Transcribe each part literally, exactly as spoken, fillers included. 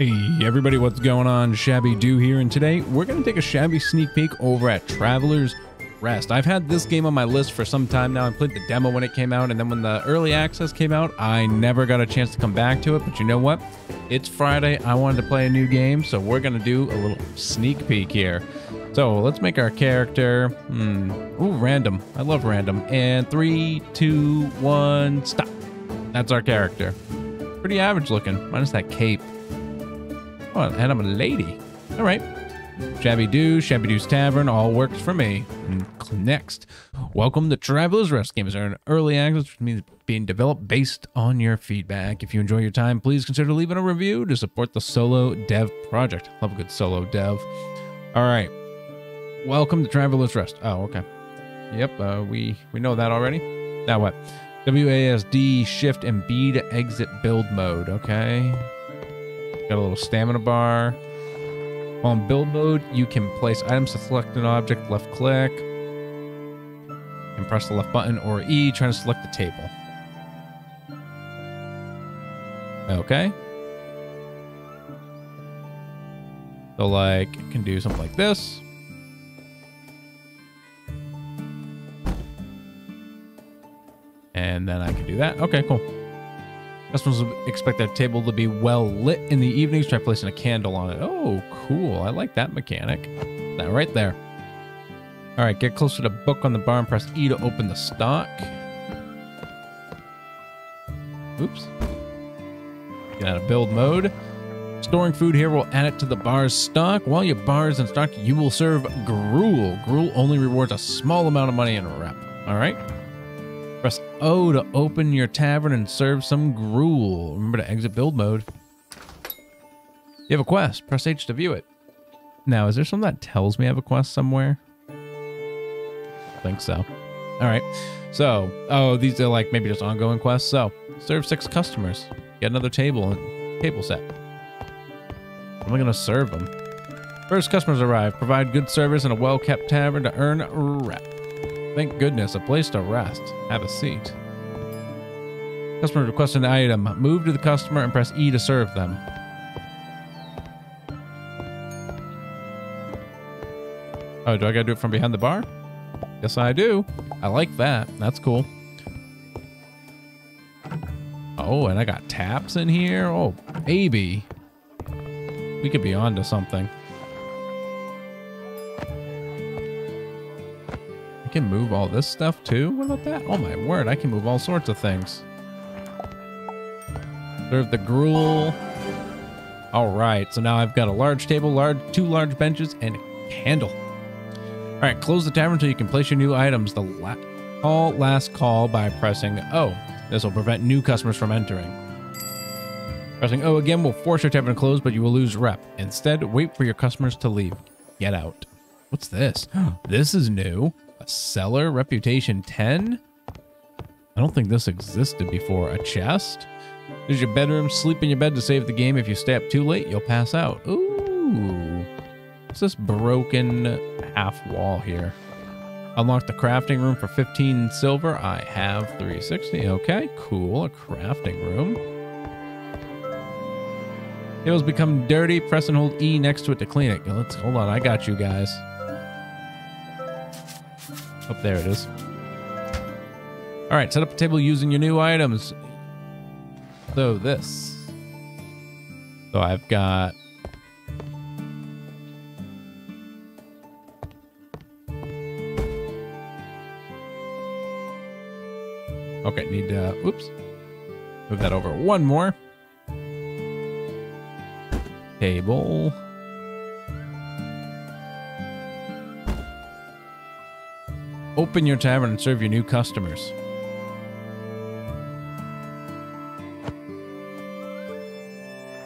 Hey everybody, what's going on? ShabbyDoo here, and today we're going to take a shabby sneak peek over at Traveler's Rest. I've had this game on my list for some time now. I played the demo when it came out, and then when the early access came out, I never got a chance to come back to it, but you know what? It's Friday, I wanted to play a new game, so we're going to do a little sneak peek here. So let's make our character, hmm, ooh, random. I love random. And three, two, one, stop. That's our character. Pretty average looking, minus that cape. Oh, and I'm a lady. All right. ShabbyDoo, ShabbyDoo's Tavern, all works for me. Next, welcome to Traveler's Rest. Games are in early access, which means being developed based on your feedback. If you enjoy your time, please consider leaving a review to support the solo dev project. Love a good solo dev. All right. Welcome to Traveler's Rest. Oh, okay. Yep, uh, we, we know that already. Now what? W A S D, Shift, and B to exit build mode. Okay. Got a little stamina bar. While in build mode, you can place items to select an object, left click, and press the left button or E, trying to select the table. Okay. So like, you can do something like this. And then I can do that. Okay, cool. Customers expect their table to be well lit in the evenings. Try placing a candle on it. Oh, cool. I like that mechanic. That right there. All right, get closer to book on the bar and press E to open the stock. Oops. Get out of build mode. Storing food here will add it to the bar's stock. While your bar is in stock, you will serve gruel. Gruel only rewards a small amount of money in a rep. All right. Press O to open your tavern and serve some gruel. Remember to exit build mode. You have a quest. Press H to view it. Now, is there something that tells me I have a quest somewhere? I think so. All right. So, oh, these are like maybe just ongoing quests. So, serve six customers. Get another table and table set. How am I going to serve them? First customers arrive. Provide good service in a well-kept tavern to earn rep. Thank goodness, a place to rest. Have a seat. Customer requests an item. Move to the customer and press E to serve them. Oh, do I gotta do it from behind the bar? Yes, I do. I like that. That's cool. Oh, and I got taps in here. Oh, baby. We could be onto something. I can move all this stuff too? What about that? Oh my word, I can move all sorts of things. Serve the gruel. All right, so now I've got a large table, large, two large benches, and a candle. All right, close the tavern so you can place your new items. The la call last call by pressing O. This will prevent new customers from entering. Pressing O again will force your tavern to close, but you will lose rep. Instead, wait for your customers to leave. Get out. What's this? This is new. A cellar, reputation ten. I don't think this existed before. A chest. There's your bedroom. Sleep in your bed to save the game. If you stay up too late, you'll pass out. Ooh. What's this broken half wall here? Unlock the crafting room for fifteen silver. I have three sixty. Okay, cool. A crafting room. Tables become dirty. Press and hold E next to it to clean it. Let's hold on. I got you guys. Oh, there it is. All right, set up a table using your new items. So this. So I've got... Okay, need to, oops. Move that over one more. Table. Open your tavern and serve your new customers.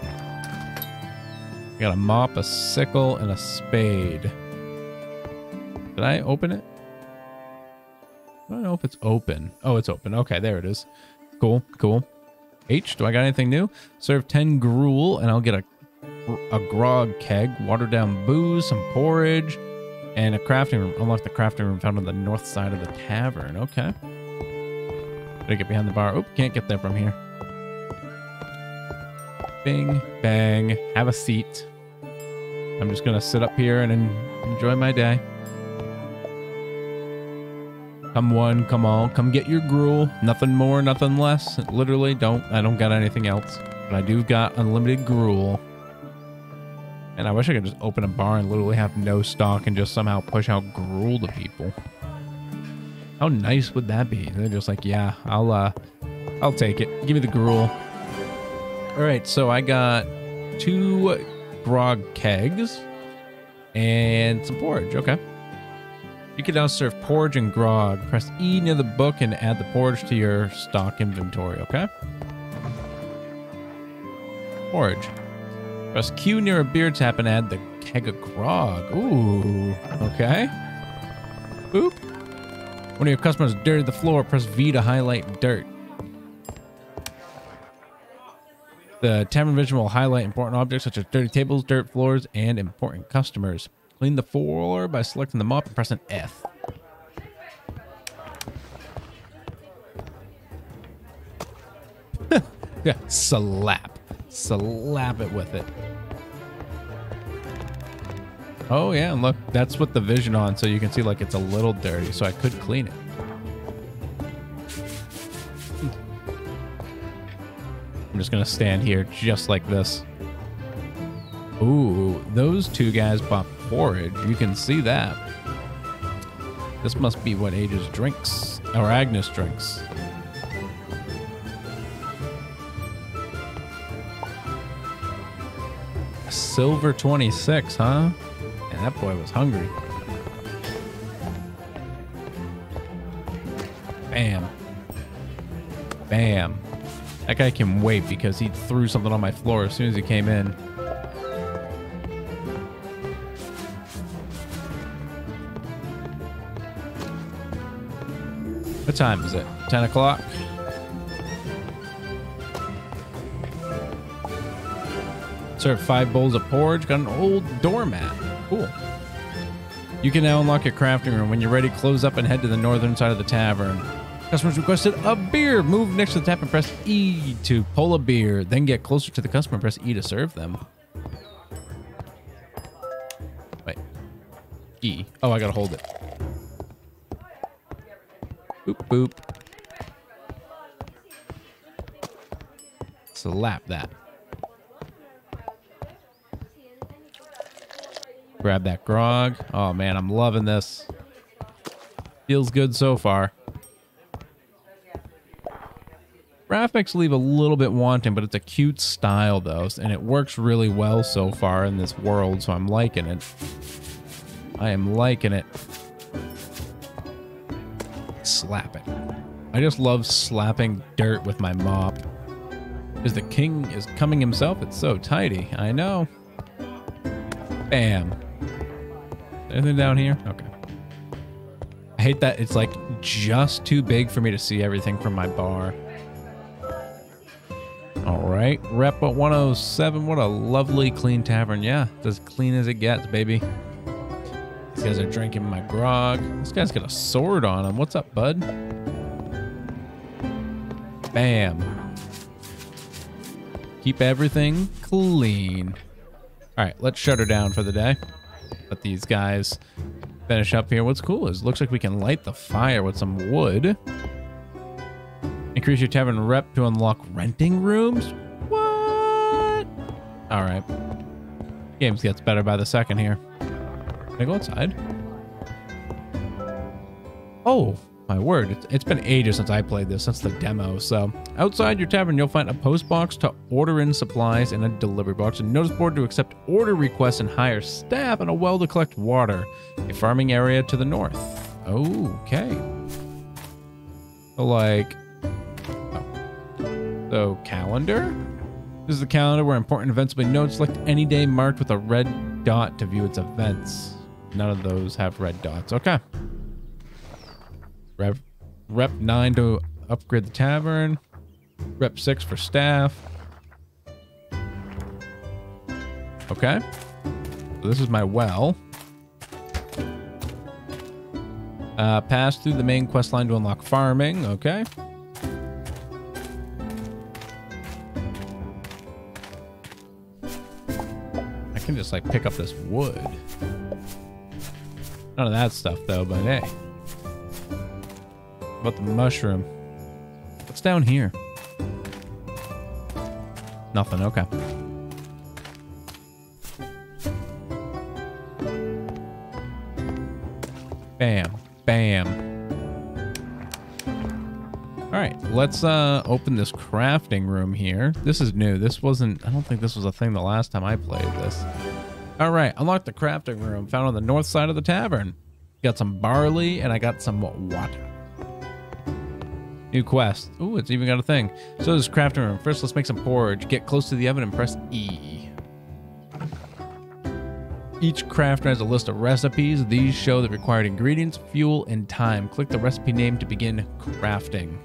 I got a mop, a sickle, and a spade. Did I open it? I don't know if it's open. Oh, it's open. Okay, there it is. Cool, cool. H, do I got anything new? Serve ten gruel, and I'll get a, a grog keg, watered down booze, some porridge, and a crafting room. Unlock the crafting room found on the north side of the tavern. Okay. Gotta get behind the bar. Oop, can't get there from here. Bing, bang, have a seat. I'm just gonna sit up here and enjoy my day. Come one, come all, come get your gruel. Nothing more, nothing less. Literally, don't, I don't got anything else. But I do got unlimited gruel. And I wish I could just open a bar and literally have no stock and just somehow push out gruel to people. How nice would that be? They're just like, yeah, I'll, uh, I'll take it. Give me the gruel. All right, so I got two grog kegs and some porridge, okay. You can now serve porridge and grog. Press E near the book and add the porridge to your stock inventory, okay? Porridge. Press Q near a beer tap and add the keg of grog. Ooh, okay. Boop. One of your customers dirtied the floor. Press V to highlight dirt. The tavern vision will highlight important objects such as dirty tables, dirt floors, and important customers. Clean the floor by selecting the mop and pressing F. Yeah, slap. Slap it with it. Oh yeah, and look, that's with the vision on, so you can see like it's a little dirty, so I could clean it. I'm just gonna stand here just like this. Ooh, those two guys bought porridge. You can see that. This must be what Aegis drinks, or Agnes drinks. Silver twenty-six, huh? Yeah, that boy was hungry. Bam. Bam. That guy can wait because he threw something on my floor as soon as he came in. What time is it? ten o'clock? Serve five bowls of porridge. Got an old doormat. Cool. You can now unlock your crafting room. When you're ready, close up and head to the northern side of the tavern. Customers requested a beer. Move next to the tap and press E to pull a beer. Then get closer to the customer and press E to serve them. Wait. E. Oh, I gotta hold it. Boop, boop. Slap that. Grab that grog. Oh, man, I'm loving this. Feels good so far. Graphics leave a little bit wanting, but it's a cute style, though, and it works really well so far in this world, so I'm liking it. I am liking it. Slap it. I just love slapping dirt with my mop. Because the king is coming himself. It's so tidy. I know. Bam. Anything down here? Okay. I hate that it's like just too big for me to see everything from my bar. Alright. Rep at one oh seven. What a lovely clean tavern. Yeah. It's as clean as it gets, baby. These guys are drinking my grog. This guy's got a sword on him. What's up, bud? Bam. Keep everything clean. All right, let's shut her down for the day. Let these guys finish up here. What's cool is it looks like we can light the fire with some wood. Increase your tavern rep to unlock renting rooms. What? All right. Games gets better by the second here. Can I go outside? Oh, my word. It's, it's been ages since I played this, since the demo. So outside your tavern, you'll find a post box to order in supplies and a delivery box, a notice board to accept order requests and hire staff, and a well to collect water, a farming area to the north. Okay. So like, oh. So calendar? This is the calendar where important events will be noted. Select any day marked with a red dot to view its events. None of those have red dots. Okay. Rep, rep nine to upgrade the tavern. Rep six for staff. Okay. So this is my well. Uh, pass through the main quest line to unlock farming. Okay. can just like pick up this wood. None of that stuff though, but hey. What about the mushroom? What's down here? Nothing, okay. Bam, bam. All right, let's uh, open this crafting room here. This is new. This wasn't, I don't think this was a thing the last time I played this. All right, unlock the crafting room found on the north side of the tavern. Got some barley and I got some water. New quest. Ooh, it's even got a thing. So this crafting room. First, let's make some porridge. Get close to the oven and press E. Each crafter has a list of recipes. These show the required ingredients, fuel, and time. Click the recipe name to begin crafting.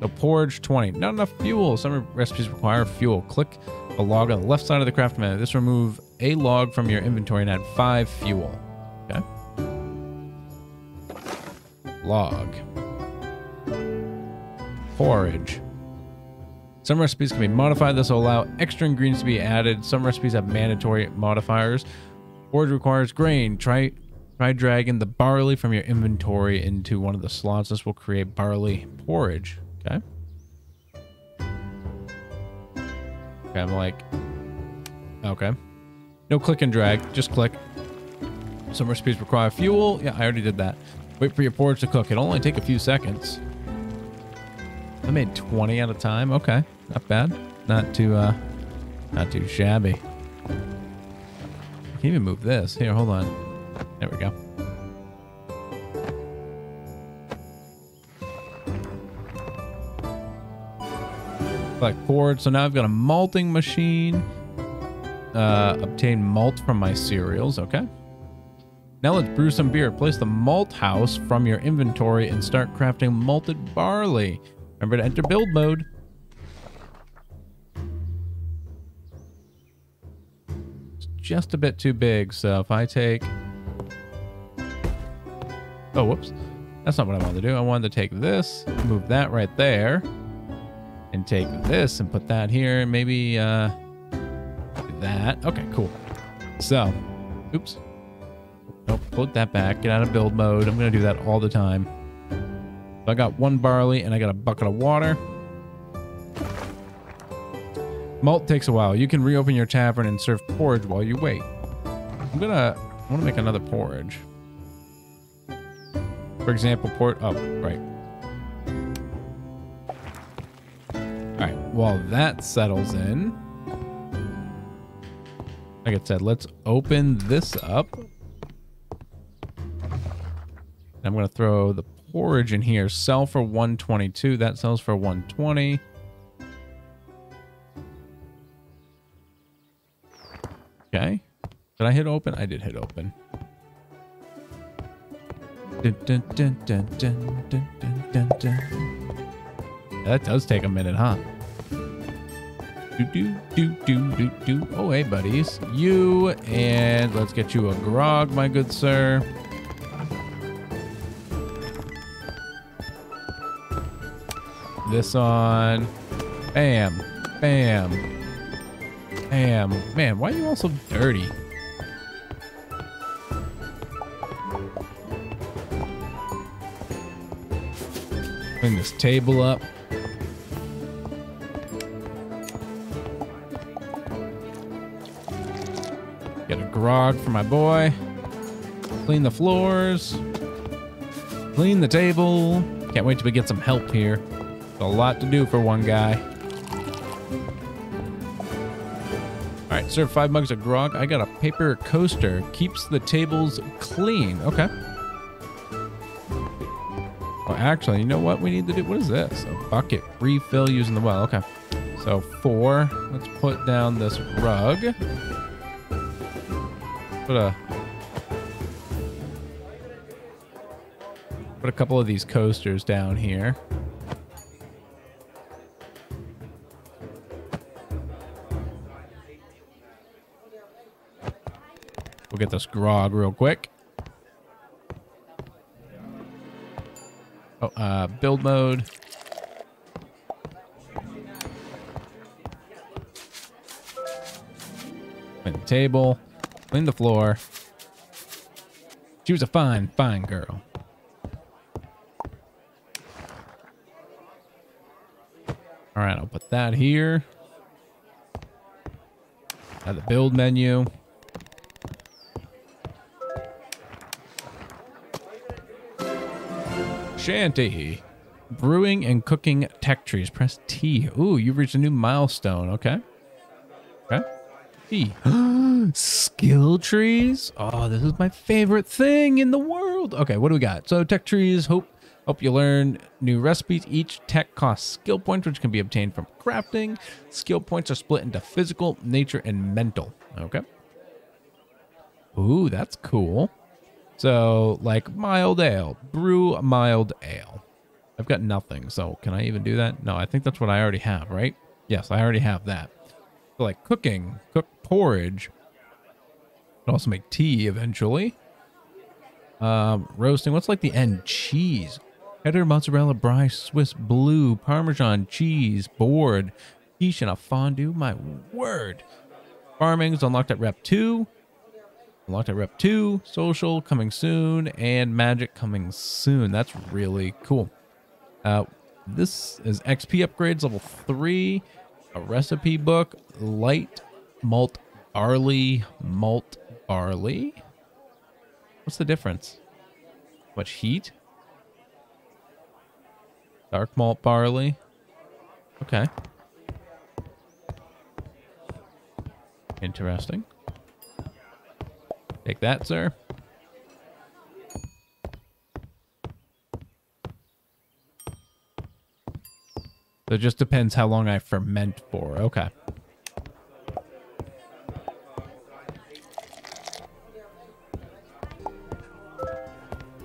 The porridge twenty. Not enough fuel. Some recipes require fuel. Click a log on the left side of the crafting menu. This remove a log from your inventory and add five fuel. Okay. Log. Porridge. Some recipes can be modified. This will allow extra ingredients to be added. Some recipes have mandatory modifiers. Porridge requires grain. Try, try dragging the barley from your inventory into one of the slots. This will create barley porridge. Okay. Okay, I'm like, okay. No click and drag, just click. Some recipes require fuel. Yeah, I already did that. Wait for your porridge to cook. It'll only take a few seconds. I made twenty at a time. Okay, not bad. Not too, uh, not too shabby. I can even move this. Here, hold on. There we go. Select porridge. So now I've got a malting machine. Uh, obtain malt from my cereals. Okay. Now let's brew some beer. Place the malt house from your inventory and start crafting malted barley. Remember to enter build mode. It's just a bit too big, so if I take... Oh, whoops. That's not what I wanted to do. I wanted to take this, move that right there, and take this and put that here, and maybe uh, that. Okay, cool. So, oops. Nope, put that back. Get out of build mode. I'm going to do that all the time. I got one barley and I got a bucket of water. Malt takes a while. You can reopen your tavern and serve porridge while you wait. I'm gonna I want to make another porridge. For example, port up oh, right. All right. While that settles in, like I said, let's open this up. I'm gonna throw the porridge in here. Sell for one twenty-two. That sells for one twenty. Okay. Did I hit open? I did hit open. Dun, dun, dun, dun, dun, dun, dun, dun. Yeah, that does take a minute, huh? Do, do, do, do, do, do. Oh, hey, buddies. You, and let's get you a grog, my good sir. This on. Bam. Bam. Bam. Man, why are you all so dirty? Clean this table up. Get a grog for my boy. Clean the floors. Clean the table. Can't wait till we get some help here. A lot to do for one guy. All right, serve five mugs of grog. I got a paper coaster. Keeps the tables clean. Okay. Well, actually, you know what we need to do? What is this? A bucket refill using the well. Okay. So four. Let's put down this rug. Put a... Put a couple of these coasters down here. Get this grog real quick. Oh, uh, build mode. Clean the table. Clean the floor. She was a fine, fine girl. All right, I'll put that here. Add the build menu. Shanty. Brewing and cooking tech trees. Press T. Ooh, you've reached a new milestone. Okay. Okay. T. Skill trees. Oh, this is my favorite thing in the world. Okay, what do we got? So tech trees. Hope hope you learn new recipes. Each tech costs skill points, which can be obtained from crafting. Skill points are split into physical, nature, and mental. Okay. Ooh, that's cool. So, like mild ale, brew mild ale. I've got nothing, so can I even do that? No, I think that's what I already have, right? Yes, I already have that. So, like cooking, cook porridge. Could also make tea eventually. Um, roasting. What's like the end? Cheese, cheddar, mozzarella, brie, Swiss blue, Parmesan cheese, board, quiche, and a fondue. My word! Farming is unlocked at rep two. Unlocked at rep two, social coming soon, and magic coming soon. That's really cool. Uh, this is X P upgrades, level three, a recipe book, light malt barley, malt barley. What's the difference? Much heat? Dark malt barley. Okay. Interesting. Take that, sir. So it just depends how long I ferment for. Okay.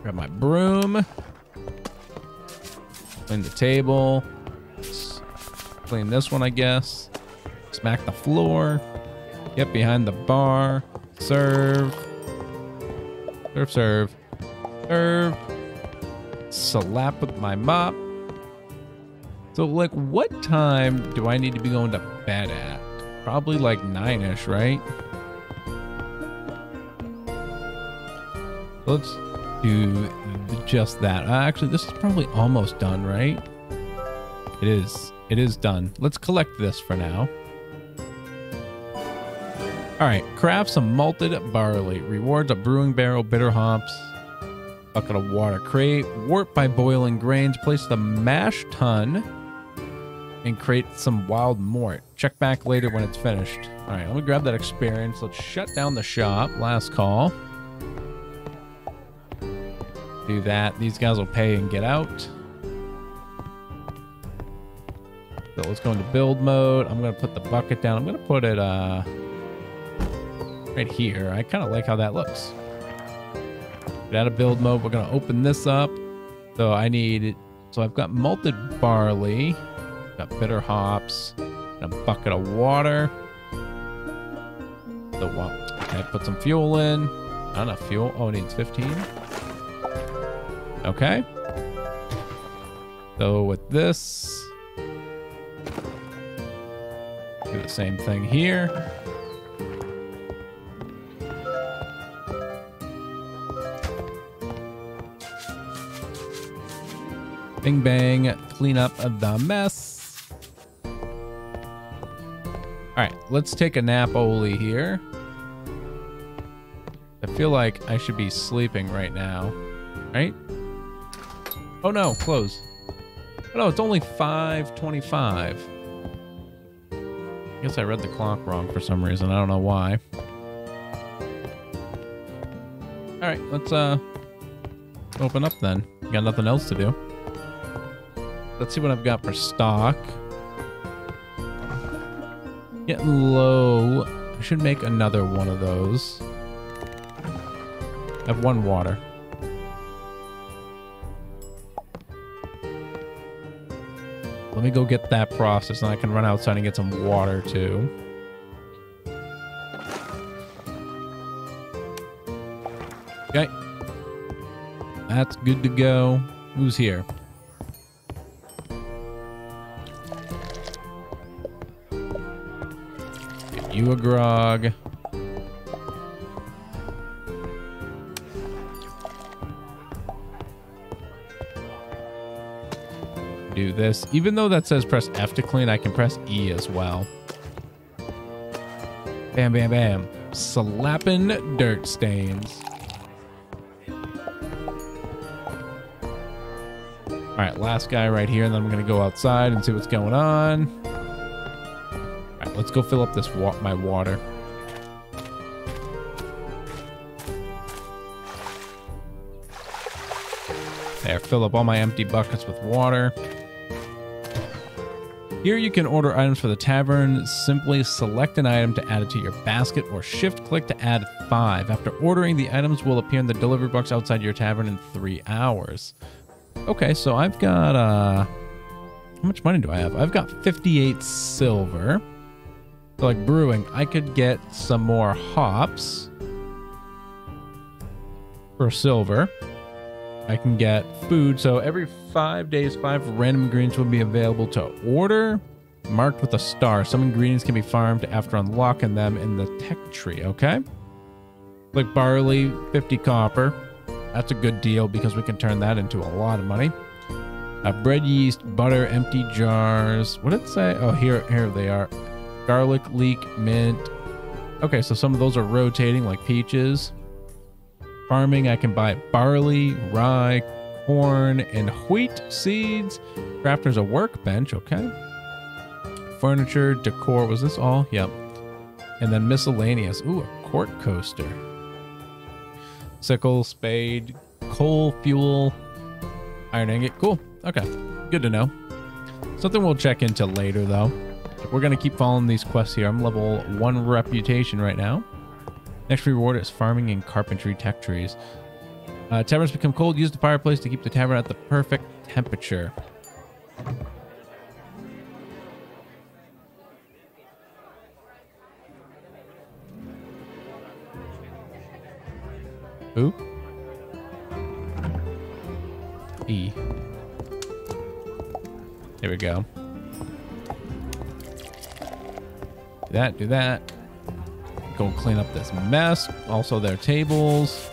Grab my broom. Clean the table. Clean this one, I guess. Smack the floor. Get behind the bar. Serve. Serve, serve, serve, slap with my mop. So like what time do I need to be going to bed at? Probably like nine-ish, right? Let's do just that. Uh, actually, this is probably almost done, right? It is, it is done. Let's collect this for now. All right, craft some malted barley. Rewards a brewing barrel, bitter hops, bucket of water. Create wort by boiling grains. Place the mash tun and create some wild mort. Check back later when it's finished. All right, let me grab that experience. Let's shut down the shop. Last call. Do that. These guys will pay and get out. So let's go into build mode. I'm going to put the bucket down. I'm going to put it... Uh, right here. I kind of like how that looks. Get out of build mode. We're going to open this up. So I need it. So I've got malted barley, got bitter hops, and a bucket of water. So what? Okay, put some fuel in. Not enough fuel. Oh, it needs fifteen. Okay. So with this, do the same thing here. Bing bang, clean up the mess. All right, let's take a nap-oli here. I feel like I should be sleeping right now, right? Oh no, close. Oh no, it's only five twenty-five. I guess I read the clock wrong for some reason. I don't know why. All right, let's uh open up then. Got nothing else to do. Let's see what I've got for stock. Getting low. I should make another one of those. I have one water. Let me go get that process, and I can run outside and get some water too. Okay. That's good to go. Who's here? You a grog. do this. Even though that says press F to clean, I can press E as well. Bam, bam, bam. Slapping dirt stains. All right, last guy right here, and then I'm going to go outside and see what's going on. All right, let's go fill up this wa- my water. There, fill up all my empty buckets with water. Here you can order items for the tavern. Simply select an item to add it to your basket or shift click to add five. After ordering, the items will appear in the delivery box outside your tavern in three hours. Okay, so I've got, uh, how much money do I have? I've got fifty-eight silver. So like brewing, I could get some more hops for silver. I can get food. So every five days, five random ingredients will be available to order, marked with a star. Some ingredients can be farmed after unlocking them in the tech tree. Okay. Like barley, fifty copper. That's a good deal because we can turn that into a lot of money. Uh, bread, yeast, butter, empty jars. What did it say? Oh, here, here they are. Garlic, leek, mint. Okay. So some of those are rotating like peaches. Farming, I can buy barley, rye, corn, and wheat seeds. Crafter's a workbench, okay. Furniture, decor, was this all? Yep. And then miscellaneous. Ooh, a quart coaster. Sickle, spade, coal, fuel, iron ingot. Cool, okay, good to know. Something we'll check into later though. We're gonna keep following these quests here. I'm level one reputation right now. Next reward is farming and carpentry tech trees. Uh, taverns become cold. Use the fireplace to keep the tavern at the perfect temperature. Ooh. E. There we go. Do that, do that. Go clean up this mess. Also their tables.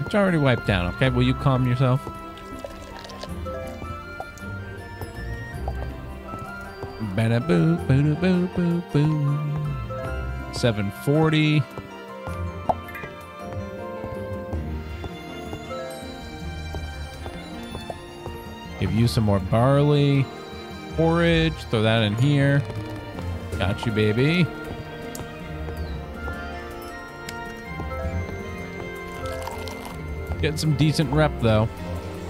It's already wiped down. Okay, will you calm yourself? Ba-da-boo, ba-da-boo, boo, boo. seven forty. Give you some more barley. Porridge, throw that in here. Got you, baby. Get some decent rep though.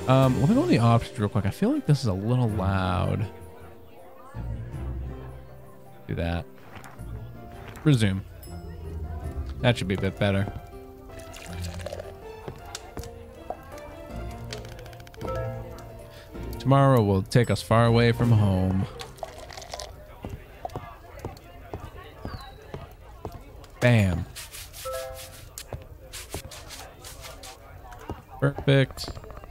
Um, let me go to the options real quick. I feel like this is a little loud. Do that. Resume. That should be a bit better. Tomorrow will take us far away from home. Bam. Perfect.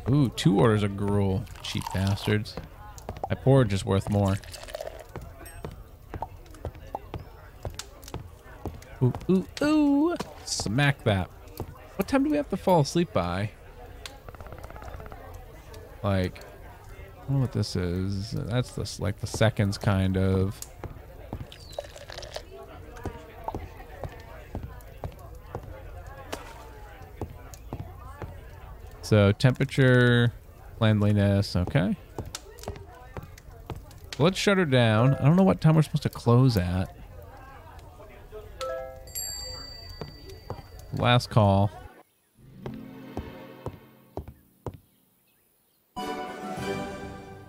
Ooh, two orders of gruel. Cheap bastards. My porridge is worth more. Ooh, ooh, ooh. Smack that. What time do we have to fall asleep by? Like... I don't know what this is. That's this like the seconds kind of. So temperature, cleanliness, okay. Let's shut her down. I don't know what time we're supposed to close at. Last call.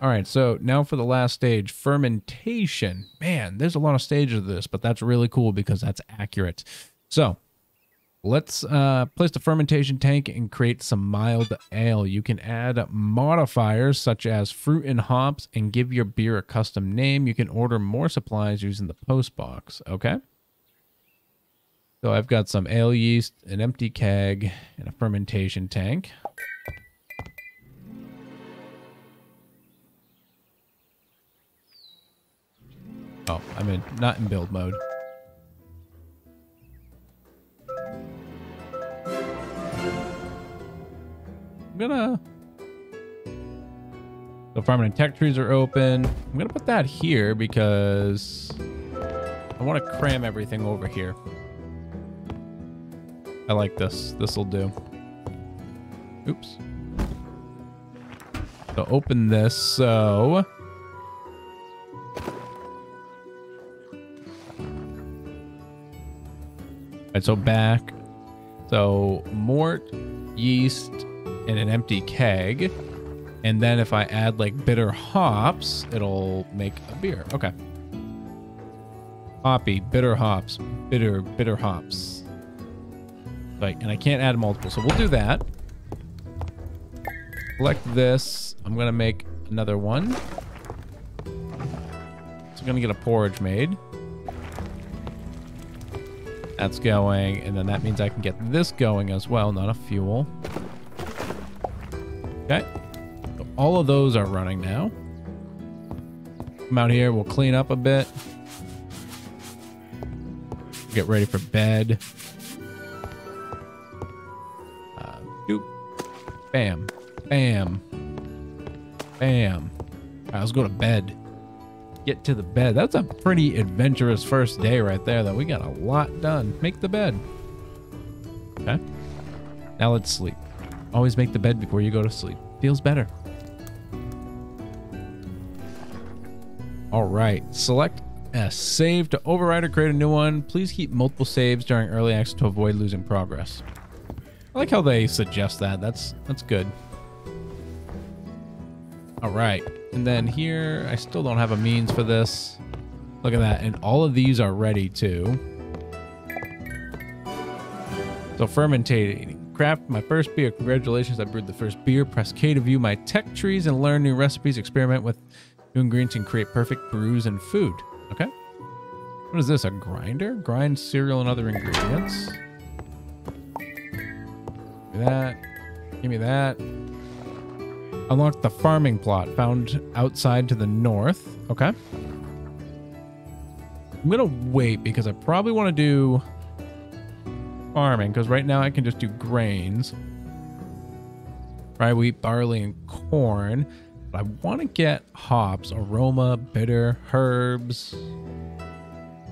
All right, so now for the last stage, fermentation. Man, there's a lot of stages of this, but that's really cool because that's accurate. So let's uh, place the fermentation tank and create some mild ale. You can add modifiers such as fruit and hops and give your beer a custom name. You can order more supplies using the post box, okay? So I've got some ale yeast, an empty keg, and a fermentation tank. Oh, I'm in, not in build mode. gonna... The farming and tech trees are open. I'm gonna put that here because I want to cram everything over here. I like this. This'll do. Oops. So open this, so... Alright, so back. So mort, yeast, and an empty keg. And then if I add like bitter hops, it'll make a beer. Okay. Hoppy, bitter hops, bitter, bitter hops. Right, and I can't add multiple, so we'll do that. Collect this. I'm gonna make another one. So I'm gonna get a porridge made. That's going, and then that means I can get this going as well, not a fuel. Okay. So all of those are running now. Come out here, we'll clean up a bit. Get ready for bed. Uh, doop. Bam. Bam. Bam. All right, let's go to bed. Get to the bed. That's a pretty adventurous first day right there, though. We got a lot done. Make the bed. Okay. Now let's sleep. Always make the bed before you go to sleep. Feels better. All right. Select a save to override or create a new one. Please keep multiple saves during early access to avoid losing progress. I like how they suggest that. That's that's good. All right. And then here, I still don't have a means for this. Look at that. And all of these are ready too. So fermentating. Craft my first beer. Congratulations, I brewed the first beer. Press K to view my tech trees and learn new recipes. Experiment with new ingredients and create perfect brews and food. Okay. What is this, a grinder? Grind cereal and other ingredients. Give me that. Give me that. Unlocked the farming plot found outside to the north. Okay. I'm going to wait because I probably want to do farming because right now I can just do grains. Rye, wheat, barley, and corn. But I want to get hops, aroma, bitter, herbs.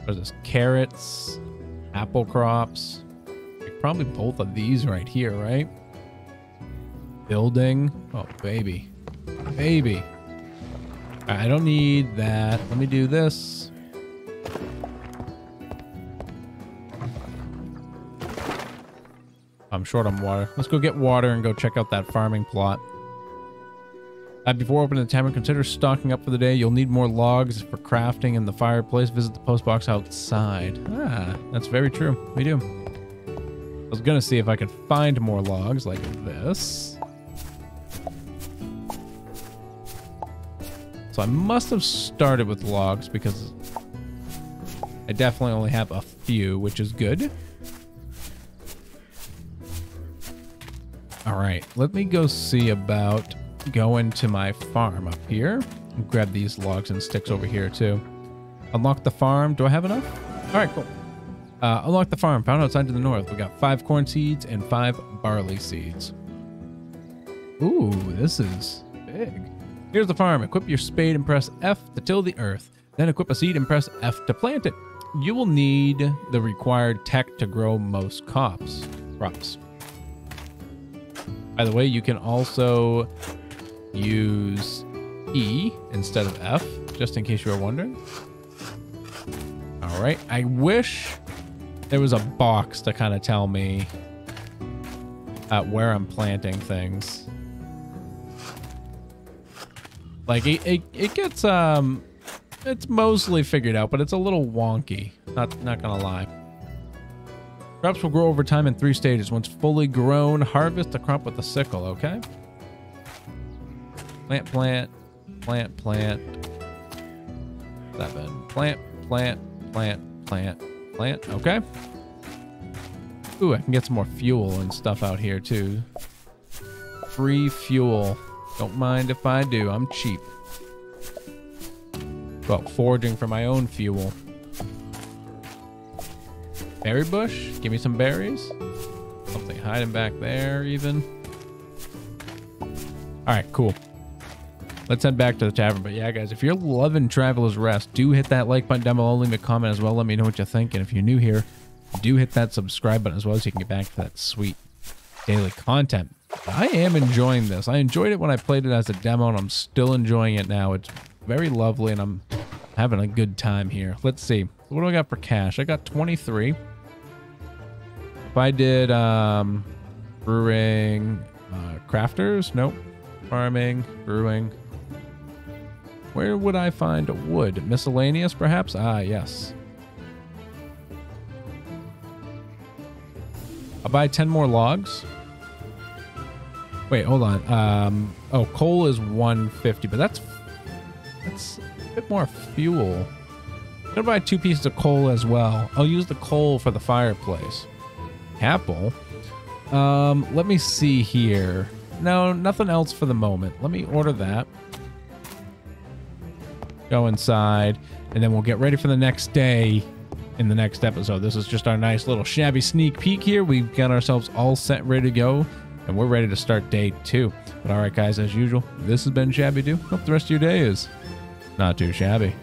What is this? Carrots, apple crops. Like probably both of these right here, right? Building. Oh, baby. Baby. I don't need that. Let me do this. I'm short on water. Let's go get water and go check out that farming plot. Uh, before opening the tavern, consider stocking up for the day. You'll need more logs for crafting and the fireplace. Visit the post box outside. Ah, that's very true. We do. I was going to see if I could find more logs like this. So I must have started with logs because I definitely only have a few, which is good. All right, let me go see about going to my farm up here. Grab these logs and sticks over here too. Unlock the farm. Do I have enough? All right, cool. Uh, unlock the farm. Found outside to the north. We got five corn seeds and five barley seeds. Ooh, this is big. Here's the farm. Equip your spade and press F to till the earth. Then equip a seed and press F to plant it. You will need the required tech to grow most crops. Crops. By the way, you can also use E instead of F, just in case you were wondering. All right. I wish there was a box to kind of tell me uh, where I'm planting things. Like it, it, it gets, um, it's mostly figured out, but it's a little wonky. Not, not gonna lie. Crops will grow over time in three stages. Once fully grown, harvest the crop with a sickle. Okay. Plant, plant, plant, plant. Seven. Plant, plant, plant, plant, plant. Okay. Ooh, I can get some more fuel and stuff out here too. Free fuel. Don't mind if I do. I'm cheap. Well, foraging for my own fuel. Berry bush? Give me some berries. Something hiding back there even. All right, cool. Let's head back to the tavern. But yeah, guys, if you're loving Traveler's Rest, do hit that like button down below. Leave a comment as well. Let me know what you think. And if you're new here, do hit that subscribe button as well so you can get back to that sweet daily content. I am enjoying this. I enjoyed it when I played it as a demo, and I'm still enjoying it now. It's very lovely, and I'm having a good time here. Let's see. What do I got for cash? I got twenty-three. If I did um, brewing, uh, crafters, nope. Farming, brewing. Where would I find wood? Miscellaneous, perhaps? Ah, yes. I'll buy ten more logs. Wait, hold on. Um, oh, coal is one fifty, but that's that's a bit more fuel. I'm gonna buy two pieces of coal as well. I'll use the coal for the fireplace. Apple. Um, let me see here. No, nothing else for the moment. Let me order that. Go inside, and then we'll get ready for the next day in the next episode. This is just our nice little shabby sneak peek here. We've got ourselves all set, ready to go, and we're ready to start day two. But all right, guys, as usual, this has been ShabbyDoo. Hope the rest of your day is not too shabby.